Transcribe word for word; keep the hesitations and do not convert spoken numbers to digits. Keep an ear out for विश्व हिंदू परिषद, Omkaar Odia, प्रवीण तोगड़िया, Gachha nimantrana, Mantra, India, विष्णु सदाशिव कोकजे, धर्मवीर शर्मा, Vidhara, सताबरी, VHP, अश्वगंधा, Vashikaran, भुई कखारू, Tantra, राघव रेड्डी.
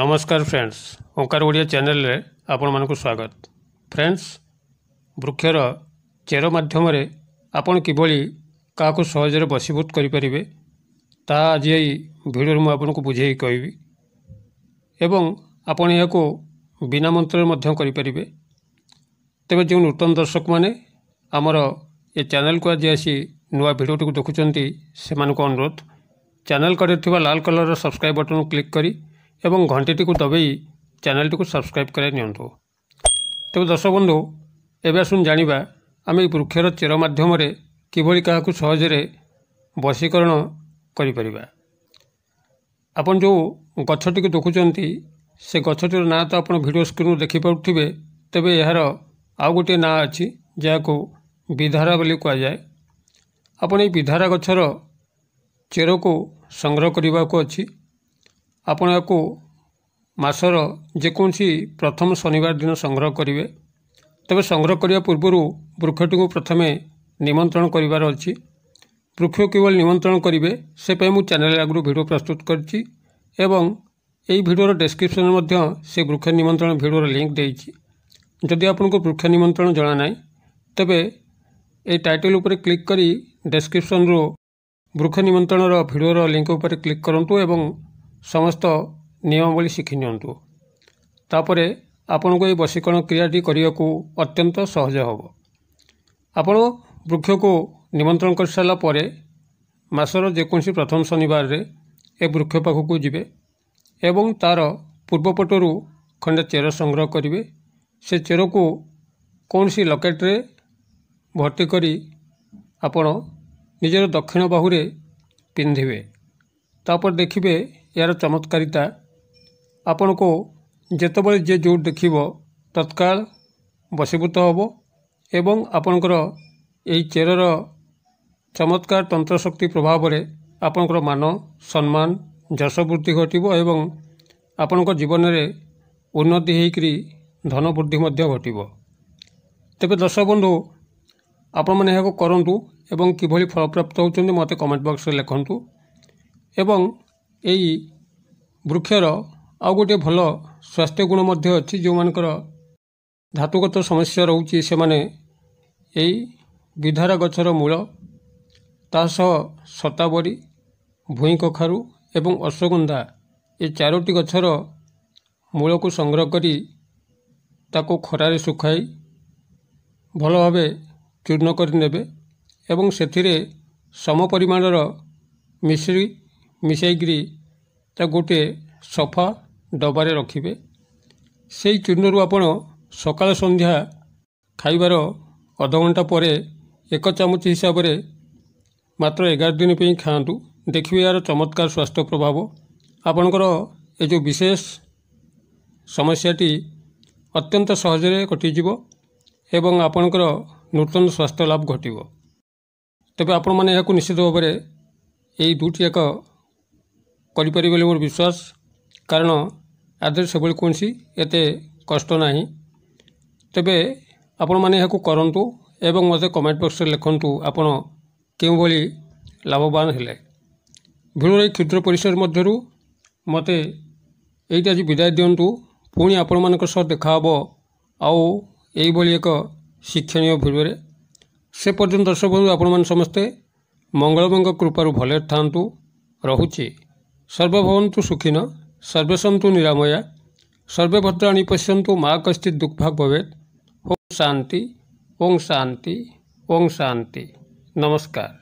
नमस्कार फ्रेंड्स, ओंकार ओडिया चैनल रे आपण मानकु स्वागत। फ्रेंड्स, वृक्षर चेर माध्यम रे आपण किबोली काकु सहज रे बसीभूत करि परिबे ता आज एई भिडियो रे म आपण को बुझेई कहबी एवं आपण याको बिना मंत्र रे मध्यम करि परिबे। तबे जे नूतन दर्शक माने हमर ए चैनल को आज आसी नुवा भिडियो टुकु देखुचंती से मानको अनुरोध, चैनल करथिबा लाल कलर रो सब्सक्राइब बटन क्लिक करी एवं घंटीटी को दबाई चैनल टी को सब्सक्राइब कराई नियंतु। तेब दर्शक बंधु, एबे आसुन जानिबा आमे वृक्षर चेर माध्यम रे किभली काहाकु सहज रे वशीकरण करि परिबा। आपन जो गच्छटी को देखुचंती से गच्छटीर ना तो आपन वीडियो स्क्रीन देखि पाउथिबे, तबे यार आउ गोटे ना अछि जाको विधारा बोली कहा जाय। आपन ए विधारा गच्छर चेर को संग्रह करिबा को अछि। आपण याकू मासर जेकोसी प्रथम शनिवार दिन संग्रह करेंगे। तबे संग्रह करने पूर्व वृक्षटी को प्रथमे निमंत्रण करिवार अछि। वृक्ष केवल निमंत्रण करेंगे से मुझे चैनल आगु वीडियो प्रस्तुत करछि एवं एई वीडियोर डिस्क्रिप्शन मध्ये से वृक्ष निमंत्रण वीडियोर लिंक देछि। जदि आपनको वृक्ष निमंत्रण जाना नहीं तबे ए टाइटल ऊपर क्लिक करी डिस्क्रिप्शन रो वृक्ष निमंत्रणर वीडियोर लिंक ऊपर क्लिक करंतु एवं समस्त नियमावली शिखि नियंतु। तापरे आपन को ए वशीकरण क्रियाटी करिया को अत्यंत सहज होबो। आपण वृक्ष को निमंत्रण कर साला परे मासर जेकोसी प्रथम शनिवार रे ए वृक्ष पाखकु जिबे एवं तार पूर्वपटरु खंडे चेर संग्रह करिवे। से चेर को कोनसी लॉकेट रे भर्ती करी आपण निजर दक्षिण बाहु रे पिंधिबे। तापर देखिबे यार चमत्कारिता। आपण को जेतबळे जे जोड़ देखिबो तत्काल वशीभूत होबो एवं आपणकर एई चेरर चमत्कार तंत्र शक्ति प्रभाव रे आपणकर मान सम्मान जश वृद्धि घटिबो एवं आपणकर जीवन रे उन्नति हेकरी धन वृद्धि मध्ये घटिबो। तबे दर्शक बंधु, आपण माने याको करंतु एवं किभली फल प्राप्त होचंदी मते कमेंट बॉक्स रे लिखंतु एवं एई वृक्षर आउ गोटे भल स्वास्थ्य गुण मध्य अछि। जो मानकर धातुगत समस्या रहउची से माने एई विधारा गछर मूल तास सताबरी भुई कखारू एवं अश्वगंधा ए चारोटी गछर मूल को संग्रह करी ताको खरारे सुखाई भल भाबे चूर्ण करि नेबे एवं सेथिरे सम परिमाणर मिश्री मिसाईकरी गोटे सफा डबारे रखिबे। से चूर्णरू आपण सकाळ संध्या खाइबार अध घंटा पर एक चामच हिसाब से मात्र एगार दिन पे खातु। देखिए यार चमत्कार स्वास्थ्य प्रभाव। आपणकर ए जो विशेष समस्याटी अत्यंत सहजरे कटिजिव एवं आपणकर नूतन स्वास्थ्य लाभ घटिव। तबे आपण माने याकु निश्चित भाव में यही दुटी एक करीपर बोली मोर विश्वास, कारण आदर से कौन सी एत कष्ट ना। तेबे आपण माने याकु करंतु एवं मते कमेंट बॉक्स रे लिखंतु आपण केउ बोली लाभवान हेले। भिडियो क्षुद्र परिसर मध्यरु मते एटा जी विदाय दियंतु। पुणी आपण मानक सह देखा हबो आउ एई बोली एक शिक्षणीय भिडियो रे। से पर्यंत दर्शक बंधु, आपण मान समस्ते मंगलमंग कृपारु भले थांतु। रहुची सर्वे भवन्तु सुखिन, सर्वे सन्तु निरामया, सर्वे भद्राणि पश्यन्तु मा कश्चित् दुःखभाग् भवेत्। ओम शांति, ओम शांति, ओम शांति। नमस्कार।